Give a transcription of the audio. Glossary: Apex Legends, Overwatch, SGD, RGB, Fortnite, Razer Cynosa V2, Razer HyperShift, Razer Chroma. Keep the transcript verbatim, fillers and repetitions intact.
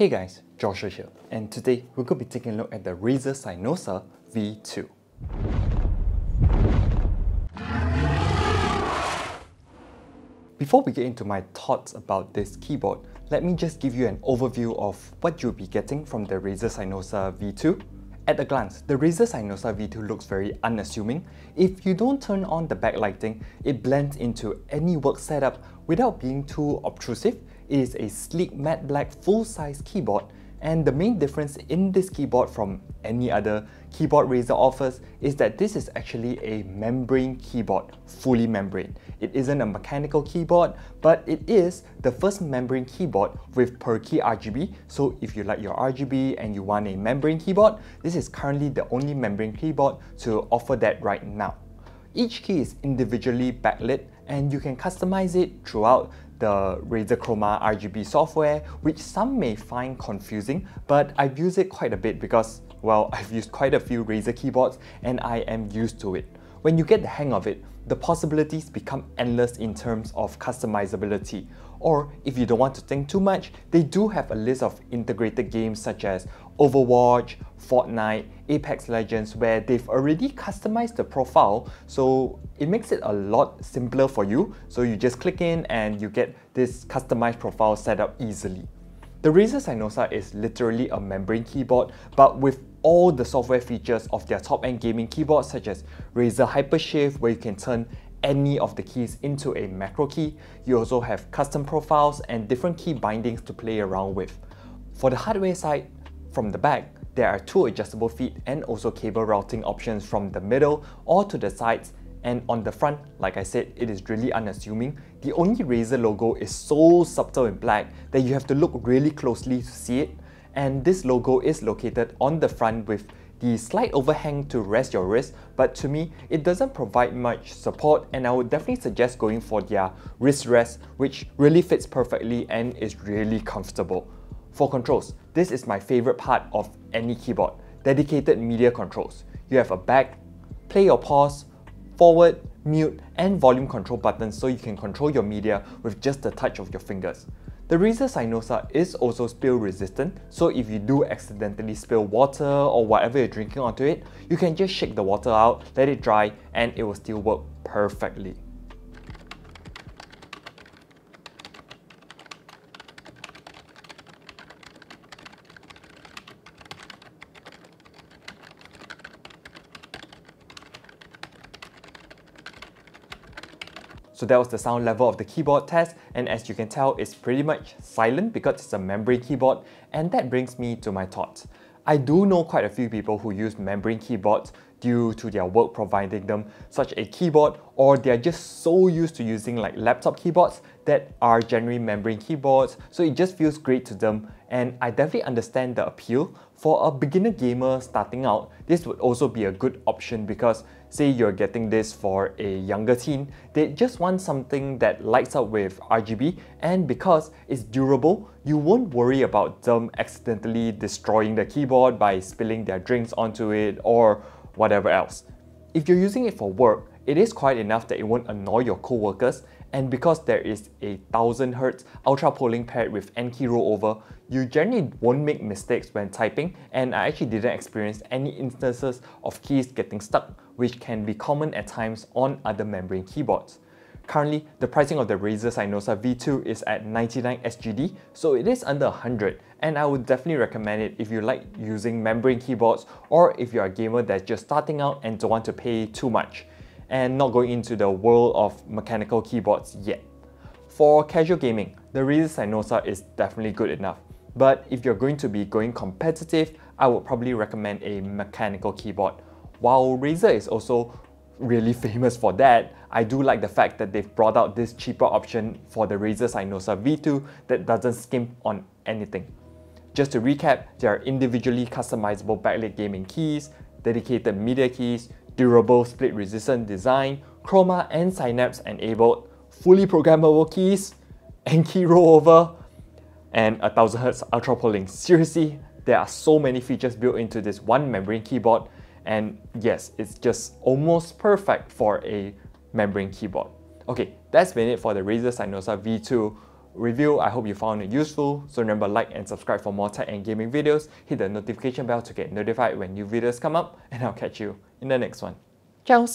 Hey guys, Joshua here, and today we're going to be taking a look at the Razer Cynosa V two. Before we get into my thoughts about this keyboard, let me just give you an overview of what you'll be getting from the Razer Cynosa V two. At a glance, the Razer Cynosa V two looks very unassuming. If you don't turn on the backlighting, it blends into any work setup without being too obtrusive. It is a sleek matte black full-size keyboard, and the main difference in this keyboard from any other keyboard Razer offers is that this is actually a membrane keyboard, fully membrane. It isn't a mechanical keyboard, but it is the first membrane keyboard with per-key R G B, so if you like your R G B and you want a membrane keyboard, this is currently the only membrane keyboard to offer that right now. Each key is individually backlit, and you can customize it throughout the Razer Chroma R G B software, which some may find confusing, but I've used it quite a bit because, well, I've used quite a few Razer keyboards and I am used to it. When you get the hang of it, the possibilities become endless in terms of customizability. Or if you don't want to think too much, they do have a list of integrated games such as Overwatch, Fortnite, Apex Legends, where they've already customized the profile, so it makes it a lot simpler for you. So you just click in and you get this customized profile set up easily. The Razer Cynosa is literally a membrane keyboard, but with all the software features of their top-end gaming keyboards such as Razer HyperShift, where you can turn any of the keys into a macro key. You also have custom profiles and different key bindings to play around with. For the hardware side, from the back, there are two adjustable feet and also cable routing options from the middle or to the sides, and on the front, like I said, it is really unassuming. The only Razer logo is so subtle in black that you have to look really closely to see it, and this logo is located on the front with the slight overhang to rest your wrist, but to me, it doesn't provide much support, and I would definitely suggest going for their wrist rest, which really fits perfectly and is really comfortable. For controls, this is my favorite part of any keyboard, dedicated media controls. You have a back, play or pause, forward, mute, and volume control buttons, so you can control your media with just the touch of your fingers. The Razer Cynosa is also spill resistant, so if you do accidentally spill water or whatever you're drinking onto it, you can just shake the water out, let it dry, and it will still work perfectly. So that was the sound level of the keyboard test, and as you can tell, it's pretty much silent because it's a membrane keyboard, and that brings me to my thoughts. I do know quite a few people who use membrane keyboards due to their work providing them such a keyboard, or they're just so used to using like laptop keyboards that are generally membrane keyboards, so it just feels great to them, and I definitely understand the appeal. For a beginner gamer starting out, this would also be a good option because say you're getting this for a younger teen, they just want something that lights up with R G B, and because it's durable, you won't worry about them accidentally destroying the keyboard by spilling their drinks onto it or whatever else. If you're using it for work, it is quiet enough that it won't annoy your co-workers, and because there is a one thousand hertz ultra polling paired with N-key rollover, you generally won't make mistakes when typing, and I actually didn't experience any instances of keys getting stuck, which can be common at times on other membrane keyboards. Currently, the pricing of the Razer Cynosa V two is at ninety-nine S G D, so it is under one hundred, and I would definitely recommend it if you like using membrane keyboards or if you're a gamer that's just starting out and don't want to pay too much, and not going into the world of mechanical keyboards yet. For casual gaming, the Razer Cynosa is definitely good enough, but if you're going to be going competitive, I would probably recommend a mechanical keyboard. While Razer is also really famous for that, I do like the fact that they've brought out this cheaper option for the Razer Cynosa V two that doesn't skimp on anything. Just to recap, there are individually customizable backlit gaming keys, dedicated media keys, durable split-resistant design, Chroma and Synapse enabled, fully programmable keys, N-key rollover, and one thousand hertz ultra polling. Seriously, there are so many features built into this one membrane keyboard, and yes, it's just almost perfect for a membrane keyboard. Okay, that's been it for the Razer Cynosa V two. review. I hope you found it useful. So remember, like and subscribe for more tech and gaming videos. Hit the notification bell to get notified when new videos come up, and I'll catch you in the next one. Ciao!